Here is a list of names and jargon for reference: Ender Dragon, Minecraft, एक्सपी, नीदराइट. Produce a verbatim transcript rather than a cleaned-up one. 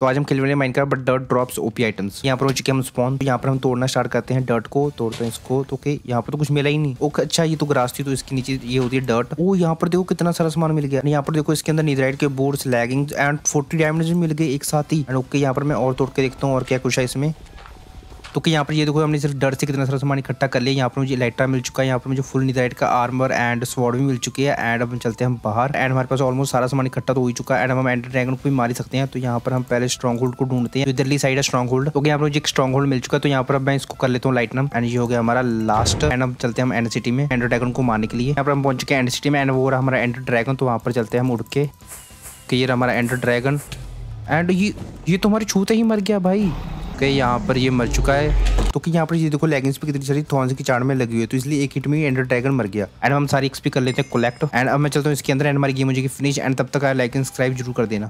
तो आज हम खेलने वाले Minecraft but dirt drops OP items. यहाँ पर हो चुके हम स्पॉन, तो यहाँ पर हम तोड़ना स्टार्ट करते हैं डर्ट को, तोड़ते हैं इसको। तो के यहाँ पर तो कुछ मिला ही नहीं। ओके अच्छा ये तो ग्रास थी, तो इसके नीचे ये होती है डर्ट। ओ यहाँ पर देखो कितना सारा सामान मिल गया। यहाँ पर देखो इसके अंदर नीदराइट के boards, lagging and forty diamond मिल गए एक साथ ही। एंड ओके यहाँ पर मैं और तोड़ के देखता हूँ और क्या कुछ है इसमें। तो कि यहाँ पर ये देखो हमने सिर्फ डर से कितना सारा सामान इकट्ठा कर लिया। यहाँ पर मुझे इलेक्ट्रा मिल चुका है, यहाँ पर मुझे फुल नीदराइट का आर्मर एंड स्वॉर्ड भी मिल चुकी है। एंड अब चलते हैं हम बाहर। एंड हमारे पास ऑलमोस्ट सारा सामान इकट्ठा तो हो ही चुका है। एंड हम एंडर ड्रैगन को भी मार सकते हैं। तो यहाँ पर हम पहले स्ट्रॉन्ग होल्ड को ढूंढते हैं। इधरली साइड है स्ट्रॉन्ग होल्ड। तो यहाँ पर मुझे एक स्ट्रॉन्ग होल्ड मिल चुका है। तो यहाँ पर अब मैं इसको कर लेता हूँ लाइटनम। एंड ये हो गया हमारा लास्ट। एंड हम चलते हैं हम एंडर सिटी में एंडर ड्रैगन को मारने के लिए। यहाँ पर हम पहुंच चुके हैं एंडर सिटी में। एंड वो रहा हमारा एंडर ड्रैगन। तो वहाँ पर चलते हैं हम उड़ के। ये रहा हमारा एंडर ड्रैगन। एंड ये ये तो हमारे छूते ही मर गया भाई। ओके यहाँ पर ये मर चुका है। तो कि यहाँ पर ये देखो लेगिंग्स पे कितनी सारी थॉर्न्स की चाड़ में लगी हुई है, तो इसलिए एक हिट में एंडर ड्रैगन मर गया। एंड हम सारी एक्सपी कर लेते हैं कलेक्ट। एंड अब मैं चलता हूँ इसके अंदर एंड हमारी गेम हो जाएगी फिनिश। एंड तब तक आप लाइक एंड सब्सक्राइब जरूर कर देना।